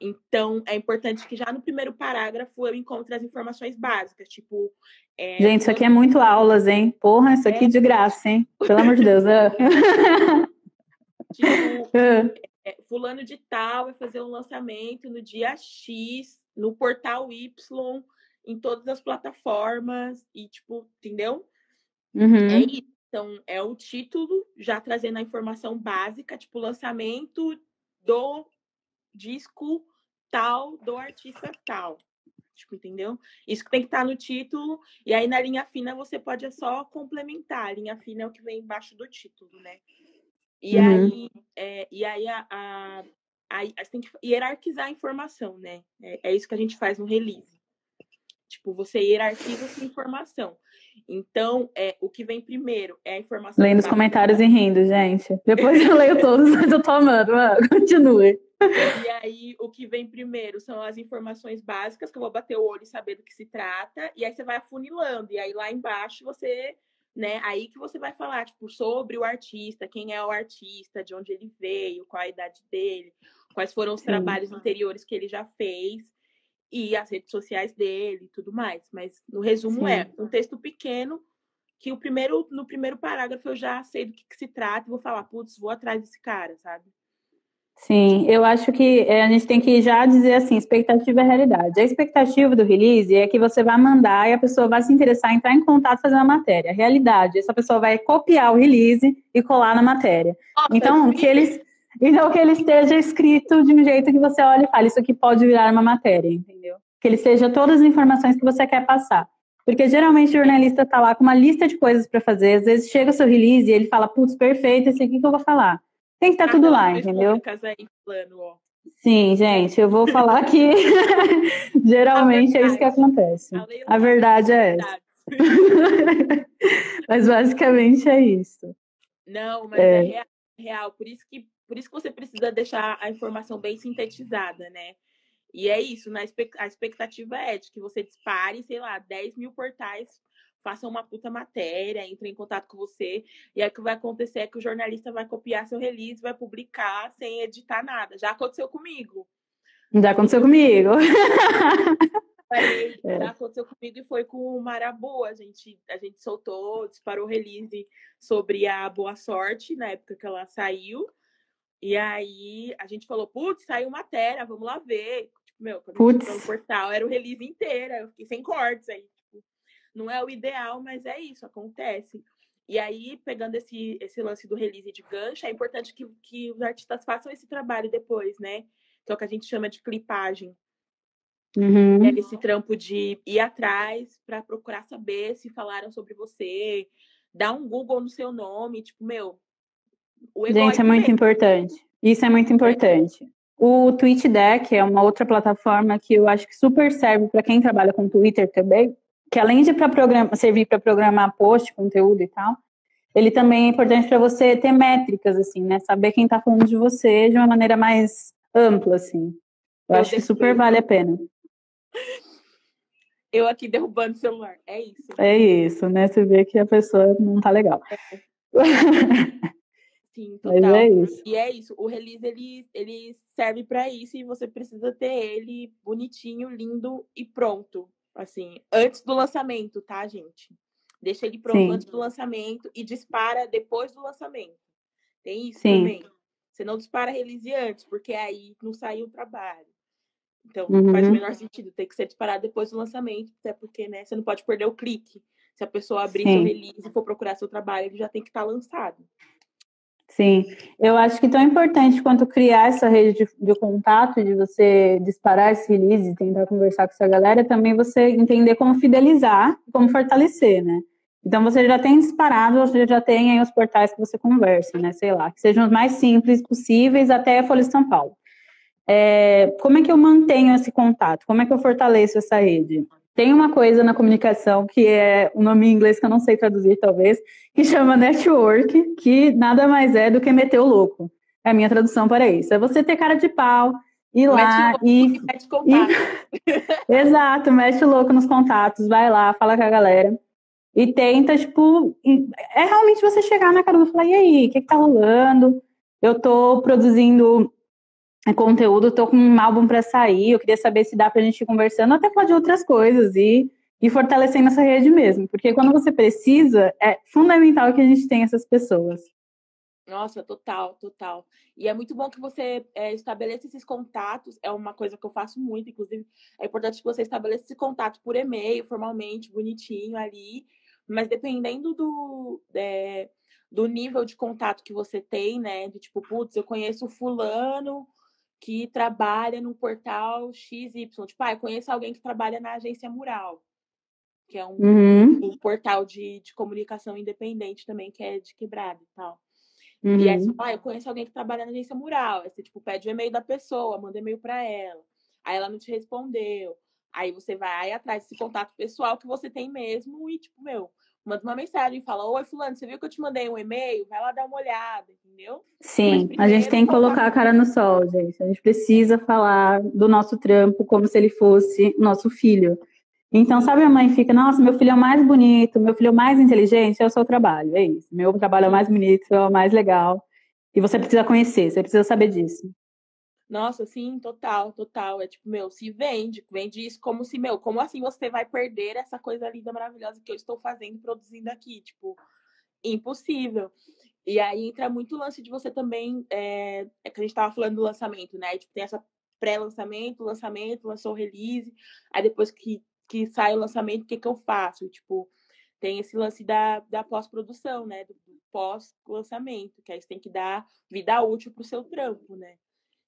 Então, é importante que já no primeiro parágrafo eu encontre as informações básicas, tipo... Gente, isso aqui é muito aulas, hein? Porra, isso aqui de graça, hein? Pelo amor de Deus. Tipo, fulano de tal vai fazer um lançamento no dia X, no portal Y, em todas as plataformas, e tipo, entendeu? Uhum. É isso. Então, é o título, já trazendo a informação básica, tipo, lançamento do... disco tal, do artista tal. Tipo, entendeu? Isso que tem que estar no título. E aí, na linha fina, você pode só complementar. A linha fina é o que vem embaixo do título, né? E aí, você tem que hierarquizar a informação, né? É isso que a gente faz no release. Tipo, você hierarquiza essa informação. Então, o que vem primeiro é a informação... Lendo os comentários e rindo, gente. Depois eu leio todos, mas eu tô amando. Continue. E aí, o que vem primeiro são as informações básicas, que eu vou bater o olho e saber do que se trata, e aí você vai afunilando, e aí lá embaixo você, né, aí que você vai falar, tipo, sobre o artista, quem é o artista, de onde ele veio, qual a idade dele, quais foram os trabalhos anteriores que ele já fez, e as redes sociais dele e tudo mais. Mas, no resumo, é um texto pequeno, que no primeiro parágrafo eu já sei do que se trata, e vou falar, putz, vou atrás desse cara, sabe? Sim, eu acho que a gente tem que já dizer assim, expectativa é realidade. A expectativa do release é que você vai mandar e a pessoa vai se interessar, entrar em contato, fazer uma matéria. A realidade, essa pessoa vai copiar o release e colar na matéria. Então, que ele esteja escrito de um jeito que você olha e fala, isso aqui pode virar uma matéria, entendeu? Que ele seja todas as informações que você quer passar. Porque geralmente o jornalista está lá com uma lista de coisas para fazer, às vezes chega o seu release e ele fala, putz, perfeito, esse aqui que eu vou falar. Tem que estar tudo lá, entendeu? Aí, plano, ó. Sim, gente, eu vou falar aqui. Geralmente é isso que acontece. A verdade é essa. Mas basicamente é isso. Não, mas é real. Por isso que você precisa deixar a informação bem sintetizada, né? E é isso, a expectativa é de que você dispare, sei lá, 10.000 portais, façam uma puta matéria, entrem em contato com você, e aí o que vai acontecer é que o jornalista vai copiar seu release, vai publicar sem editar nada. Já aconteceu comigo. Já aconteceu comigo. Aconteceu comigo e foi com o Marabu. A gente soltou, disparou o release sobre a Boa Sorte, na época que ela saiu. E aí a gente falou, putz, saiu matéria, vamos lá ver. Tipo, meu, quando eu no portal, era o release inteira, eu fiquei sem cortes aí. Tipo, não é o ideal, mas é isso, acontece. E aí, pegando esse lance do release de gancho, é importante que os artistas façam esse trabalho depois, né? Que é o que a gente chama de clipagem. Uhum. É esse trampo de ir atrás para procurar saber se falaram sobre você, dar um Google no seu nome, tipo, meu... Gente, é muito importante. Isso é muito importante. O TweetDeck é uma outra plataforma que eu acho que super serve para quem trabalha com Twitter também, que além de servir para programar post, conteúdo e tal, ele também é importante para você ter métricas, assim, né? Saber quem tá falando de você de uma maneira mais ampla, assim. Eu acho que super vale a pena. Eu aqui derrubando o celular. É isso. É isso, né? Você vê que a pessoa não tá legal. Sim, total. Mas é isso. E é isso. O release, ele serve pra isso e você precisa ter ele bonitinho, lindo e pronto. Assim, antes do lançamento, tá, gente? Deixa ele pronto. Sim. Antes do lançamento e dispara depois do lançamento. Tem isso. Sim. Também. Você não dispara release antes, porque aí não saiu o trabalho. Então, uhum. Faz o menor sentido. Tem que ser disparado depois do lançamento, até porque, né, você não pode perder o clique. Se a pessoa abrir seu release e for procurar seu trabalho, ele já tem que estar lançado. Sim, eu acho que tão importante quanto criar essa rede de contato, de você disparar esse release e tentar conversar com essa galera, também você entender como fidelizar e como fortalecer, né? Então você já tem disparado, você já tem aí os portais que você conversa, né? Sei lá, que sejam os mais simples possíveis até a Folha de São Paulo. Como é que eu mantenho esse contato? Como é que eu fortaleço essa rede? Tem uma coisa na comunicação que é um nome em inglês que eu não sei traduzir, talvez, que chama network, que nada mais é do que meter o louco. É a minha tradução para isso. É você ter cara de pau, ir lá e... Mete contato. Exato, mete o louco nos contatos, vai lá, fala com a galera. E tenta, tipo... É realmente você chegar na cara e falar, e aí, o que tá rolando? Eu tô produzindo... conteúdo, tô com um álbum para sair, eu queria saber se dá pra gente ir conversando, até falar de outras coisas e fortalecendo essa rede mesmo, porque quando você precisa, é fundamental que a gente tenha essas pessoas. Nossa, total, total. E é muito bom que você estabeleça esses contatos, é uma coisa que eu faço muito, inclusive, é importante que você estabeleça esse contato por e-mail, formalmente, bonitinho ali, mas dependendo do nível de contato que você tem, né, de tipo, putz, eu conheço fulano, que trabalha no portal XY. Tipo, eu conheço alguém que trabalha na agência Mural, que é um portal de comunicação independente também, que é de quebrada e tal. Uhum. E aí, tipo, eu conheço alguém que trabalha na agência Mural. Aí você, tipo, pede o e-mail da pessoa, manda e-mail para ela. Aí ela não te respondeu. Aí você vai atrás desse contato pessoal que você tem mesmo e, tipo, manda uma mensagem e fala, oi, fulano, você viu que eu te mandei um e-mail? Vai lá dar uma olhada, entendeu? Sim, a gente tem que colocar a cara no sol, gente. A gente precisa falar do nosso trampo como se ele fosse nosso filho. Então, sabe, a mãe fica, nossa, meu filho é o mais bonito, meu filho é o mais inteligente, é o seu trabalho, é isso. Meu trabalho é o mais bonito, é o mais legal. E você precisa conhecer, você precisa saber disso. Nossa, sim, total, total. É tipo, se vende isso como se, como assim você vai perder essa coisa linda, maravilhosa que eu estou fazendo, produzindo aqui? Tipo, impossível. E aí entra muito o lance de você também, que a gente estava falando do lançamento, né? Tipo, tem essa pré-lançamento, lançamento, lançou o release, aí depois que sai o lançamento, o que eu faço? Tipo, tem esse lance da pós-produção, né? Do pós-lançamento, que aí você tem que dar vida útil pro seu trampo, né?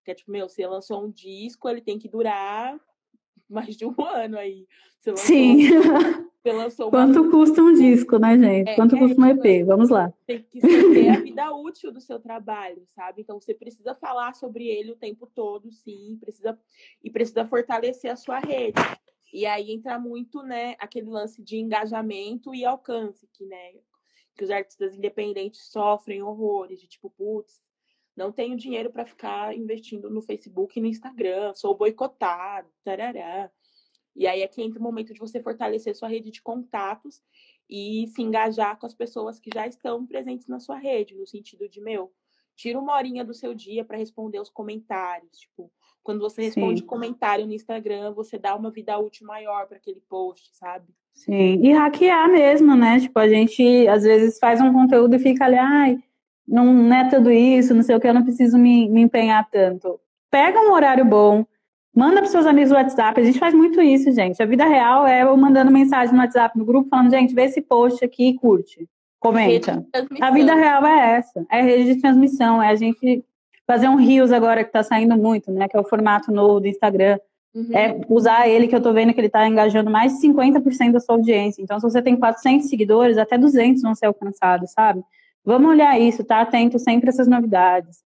Que é tipo, você lançou um disco, ele tem que durar mais de um ano aí. Você lançou, sim. Você lançou quanto custa um disco, né, gente? Quanto custa um EP? Vamos lá. Tem que ter a vida útil do seu trabalho, sabe? Então, você precisa falar sobre ele o tempo todo, sim. Precisa fortalecer a sua rede. E aí entra muito, né, aquele lance de engajamento e alcance, que, né, que os artistas independentes sofrem horrores, de tipo, putz, não tenho dinheiro para ficar investindo no Facebook e no Instagram, sou boicotado, tarará. E aí é que entra o momento de você fortalecer sua rede de contatos e se engajar com as pessoas que já estão presentes na sua rede, no sentido de, tira uma horinha do seu dia para responder os comentários. Tipo, quando você responde comentário no Instagram, você dá uma vida útil maior para aquele post, sabe? Sim, e hackear mesmo, né? Tipo, a gente às vezes faz um conteúdo e fica ali, ai, não é tudo isso, não sei o que, eu não preciso me empenhar tanto. Pega um horário bom, manda para seus amigos no WhatsApp. A gente faz muito isso, gente. A vida real é eu mandando mensagem no WhatsApp, no grupo, falando, gente, vê esse post aqui e curte, comenta. A vida real é essa. É rede de transmissão. É a gente fazer um Reels agora, que está saindo muito, né? Que é o formato novo do Instagram. Uhum. É usar ele, que eu tô vendo que ele tá engajando mais de 50% da sua audiência. Então, se você tem 400 seguidores, até 200 vão ser alcançados, sabe? Vamos olhar isso, tá atento sempre a essas novidades.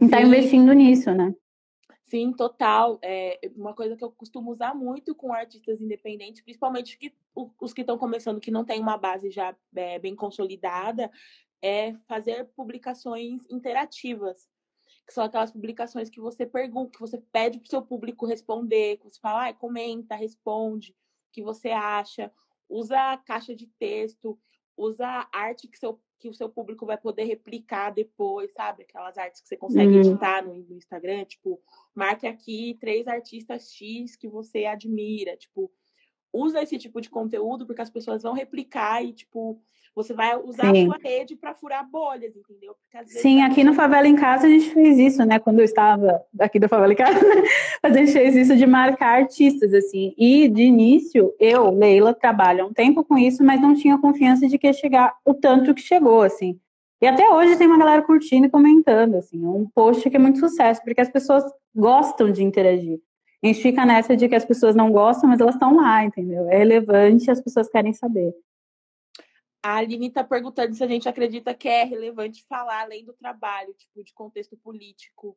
E tá investindo nisso, né? Sim, total. É uma coisa que eu costumo usar muito com artistas independentes, principalmente os que estão começando, que não tem uma base já bem consolidada, é fazer publicações interativas, que são aquelas publicações que você pergunta, que você pede pro seu público responder, que você fala, ah, comenta, responde, o que você acha, usa a caixa de texto, usa a arte que o seu público vai poder replicar depois, sabe? Aquelas artes que você consegue editar no Instagram, tipo, marque aqui 3 artistas X que você admira, tipo, usa esse tipo de conteúdo porque as pessoas vão replicar e, tipo, você vai usar a sua rede para furar bolhas, entendeu? Porque, às vezes, aqui no Favela em Casa a gente fez isso, né? Quando eu estava aqui da Favela em Casa, a gente fez isso de marcar artistas, assim. E, de início, eu, Leila, trabalho há um tempo com isso, mas não tinha confiança de que ia chegar o tanto que chegou, assim. E até hoje tem uma galera curtindo e comentando, assim. Um post que é muito sucesso, porque as pessoas gostam de interagir. A gente fica nessa de que as pessoas não gostam, mas elas estão lá, entendeu? É relevante e as pessoas querem saber. A Aline está perguntando se a gente acredita que é relevante falar além do trabalho, tipo, de contexto político.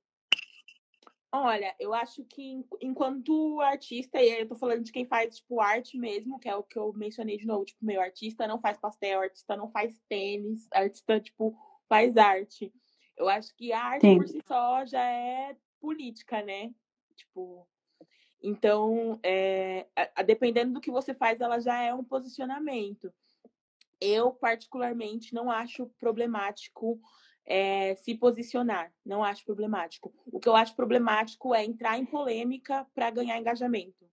Olha, eu acho que enquanto artista, e eu tô falando de quem faz, tipo, arte mesmo, que é o que eu mencionei de novo, tipo, meu artista não faz pastel, artista não faz tênis, artista, tipo, faz arte. Eu acho que a arte por si só já é política, né? Tipo... Então, dependendo do que você faz, ela já é um posicionamento. Eu, particularmente, não acho problemático se posicionar. Não acho problemático. O que eu acho problemático é entrar em polêmica para ganhar engajamento.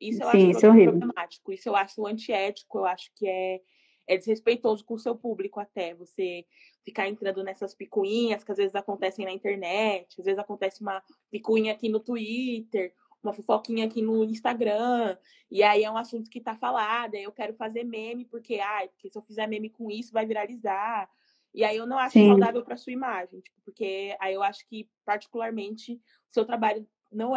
Isso eu acho problemático. Isso eu acho antiético. Eu acho que é desrespeitoso com o seu público até. Você ficar entrando nessas picuinhas que às vezes acontecem na internet. Às vezes acontece uma picuinha aqui no Twitter, uma fofoquinha aqui no Instagram, e aí é um assunto que tá falado, aí eu quero fazer meme, porque se eu fizer meme com isso, vai viralizar. E aí eu não acho saudável pra sua imagem, tipo, porque aí eu acho que, particularmente, seu trabalho não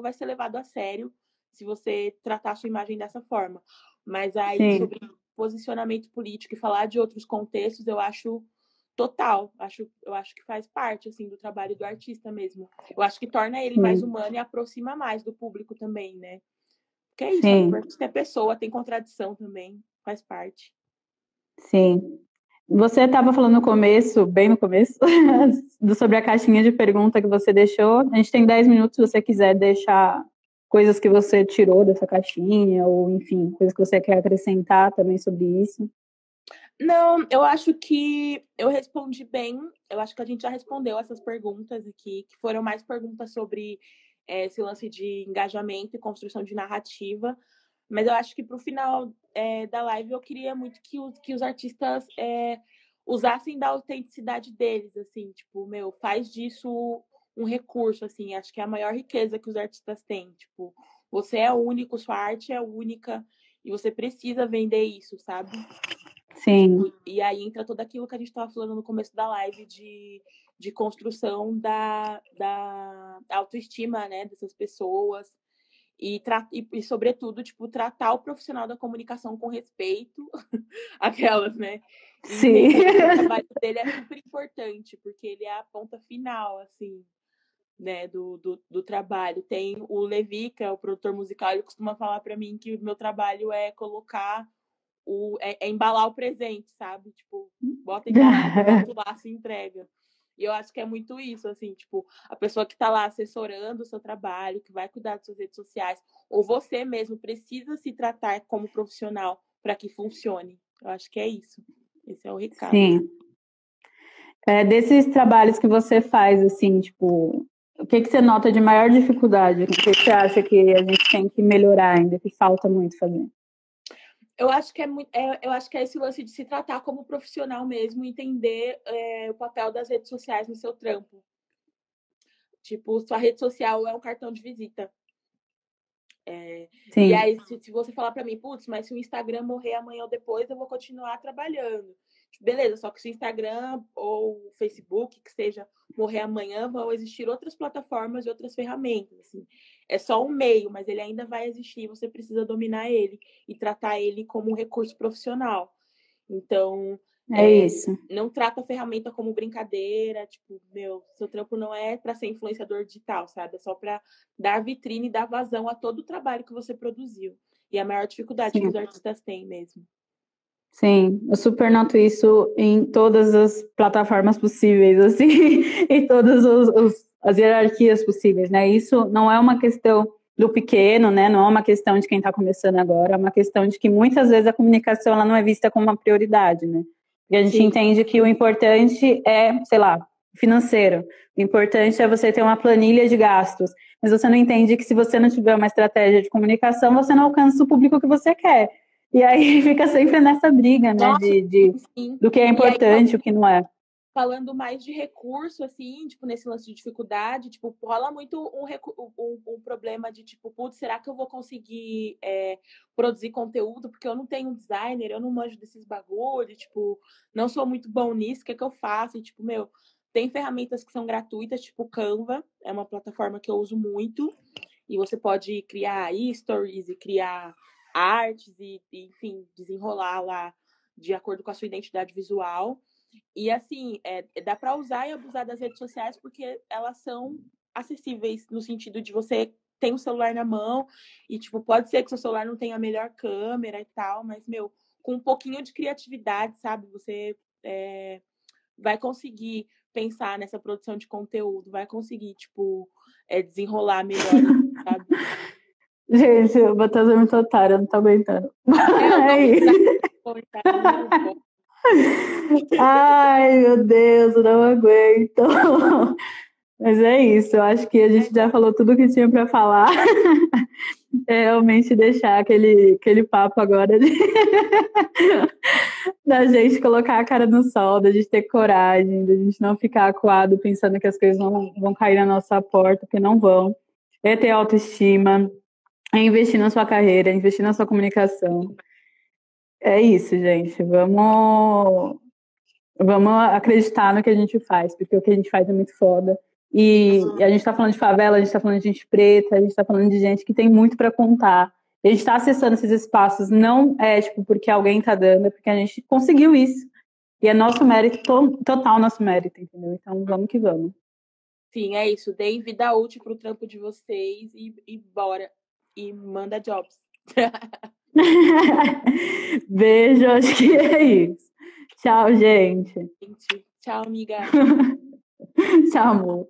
vai ser levado a sério se você tratar a sua imagem dessa forma. Mas aí, sobre posicionamento político e falar de outros contextos, eu acho total. Eu acho que faz parte, assim, do trabalho do artista mesmo. Eu acho que torna ele mais humano e aproxima mais do público também, né? Porque é isso, tem pessoa, tem contradição também, faz parte. Sim. Você estava falando no começo, bem no começo, sobre a caixinha de pergunta que você deixou. A gente tem 10 minutos, se você quiser deixar coisas que você tirou dessa caixinha, ou, enfim, coisas que você quer acrescentar também sobre isso. Não, eu acho que eu respondi bem, eu acho que a gente já respondeu essas perguntas aqui, que foram mais perguntas sobre esse lance de engajamento e construção de narrativa, mas eu acho que pro final da live eu queria muito que os artistas usassem da autenticidade deles, assim, tipo, faz disso um recurso, assim, acho que é a maior riqueza que os artistas têm, tipo, você é único, sua arte é única e você precisa vender isso, sabe? Sim. E aí entra tudo aquilo que a gente estava falando no começo da live de construção da autoestima, né, dessas pessoas e sobretudo, tipo, tratar o profissional da comunicação com respeito, aquelas, né? Sim. O trabalho dele é super importante, porque ele é a ponta final, assim, né, do trabalho. Tem o Levi, que é o produtor musical, ele costuma falar para mim que o meu trabalho é colocar embalar o presente, sabe? Tipo, bota embalado, bota lá, se entrega. E eu acho que é muito isso, assim, tipo, a pessoa que tá lá assessorando o seu trabalho, que vai cuidar das suas redes sociais, ou você mesmo precisa se tratar como profissional para que funcione. Eu acho que é isso. Esse é o recado. Sim. Desses trabalhos que você faz, assim, tipo, o que você nota de maior dificuldade? O que você acha que a gente tem que melhorar ainda, que falta muito fazer? Eu acho que é esse lance de se tratar como profissional mesmo, entender o papel das redes sociais no seu trampo. Tipo, sua rede social é um cartão de visita. E aí, se você falar pra mim, putz, mas se o Instagram morrer amanhã ou depois, eu vou continuar trabalhando. Beleza, só que se o Instagram ou o Facebook, que seja, morrer amanhã, vão existir outras plataformas e outras ferramentas. Assim. É só um meio, mas ele ainda vai existir, você precisa dominar ele e tratar ele como um recurso profissional. Então, isso. Não trata a ferramenta como brincadeira, tipo, seu trampo não é para ser influenciador digital, sabe? É só para dar vitrine e dar vazão a todo o trabalho que você produziu. E a maior dificuldade que os artistas têm mesmo. Sim, eu super noto isso em todas as plataformas possíveis, assim, em todas as hierarquias possíveis, né? Isso não é uma questão do pequeno, né? Não é uma questão de quem está começando agora, é uma questão de que muitas vezes a comunicação ela não é vista como uma prioridade, né? Porque a gente entende que o importante é, sei lá, financeiro. O importante é você ter uma planilha de gastos, mas você não entende que se você não tiver uma estratégia de comunicação, você não alcança o público que você quer. E aí fica sempre nessa briga, né? Nossa, do que é importante e o que não é. Falando mais de recurso, assim, tipo, nesse lance de dificuldade, tipo, rola muito um problema de, tipo, putz, será que eu vou conseguir produzir conteúdo? Porque eu não tenho designer, eu não manjo desses bagulhos, tipo, não sou muito bom nisso, o que é que eu faço? E, tipo, tem ferramentas que são gratuitas, tipo, Canva, é uma plataforma que eu uso muito, e você pode criar stories e criar artes e, enfim, desenrolar lá de acordo com a sua identidade visual. E, assim, dá para usar e abusar das redes sociais porque elas são acessíveis no sentido de você tem o celular na mão e, tipo, pode ser que seu celular não tenha a melhor câmera e tal, mas, com um pouquinho de criatividade, sabe? Você vai conseguir pensar nessa produção de conteúdo, vai conseguir, tipo, desenrolar melhor, sabe? Gente, o Matheus é muito otário, eu não tô aguentando. Ai, meu Deus, eu não aguento. Mas é isso, eu acho que a gente já falou tudo o que tinha para falar. É realmente deixar aquele papo agora da gente colocar a cara no sol, da gente ter coragem, da gente não ficar acuado pensando que as coisas não vão cair na nossa porta, porque não vão. É ter autoestima. É investir na sua carreira, investir na sua comunicação. É isso, gente. Vamos acreditar no que a gente faz, porque o que a gente faz é muito foda. E a gente tá falando de favela, a gente tá falando de gente preta, a gente tá falando de gente que tem muito pra contar. A gente tá acessando esses espaços, não é tipo porque alguém tá dando, é porque a gente conseguiu isso. E é nosso mérito, total nosso mérito, entendeu? Então vamos que vamos. Sim, é isso. Deem vida útil pro trampo de vocês e bora. E manda jobs. Beijo, acho que é isso. Tchau, gente. Tchau, amiga. Tchau, amor.